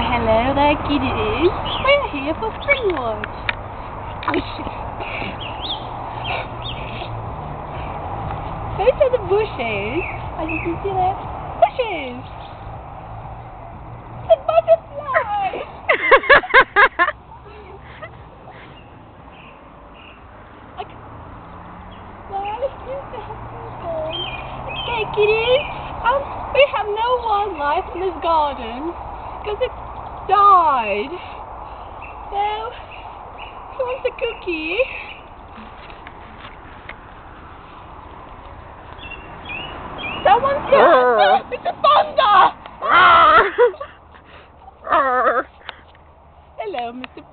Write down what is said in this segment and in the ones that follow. Hello there, kiddies. We're here for Springwatch. Those are the bushes. I didn't see that. Bushes! The butterflies! Okay, kiddies. We have no wildlife in this garden because it's died. So, who wants a cookie? Someone's here! It's a panda! Hello, Mr.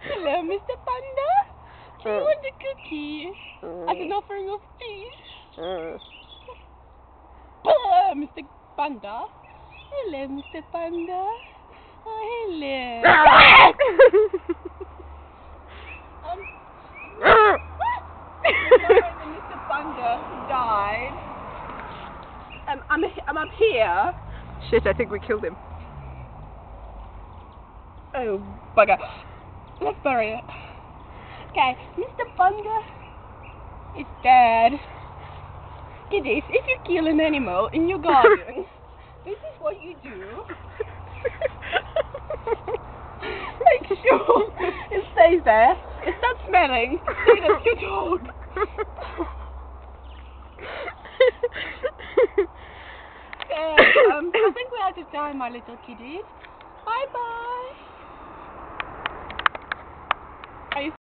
Hello, Mr. Panda. Do you want a cookie as an offering of peace? Mr. Panda. Hello, Mr. Panda. Oh, hello. Mr. Panda died. I'm up here. Shit, I think we killed him. Oh, bugger. Let's bury it. Okay, Mr. Panda is dead. Kiddies, if you kill an animal in your garden, this is what you do. Make sure it stays there. It starts smelling. So that's your dog. I think we're out of time, my little kiddies. Bye bye.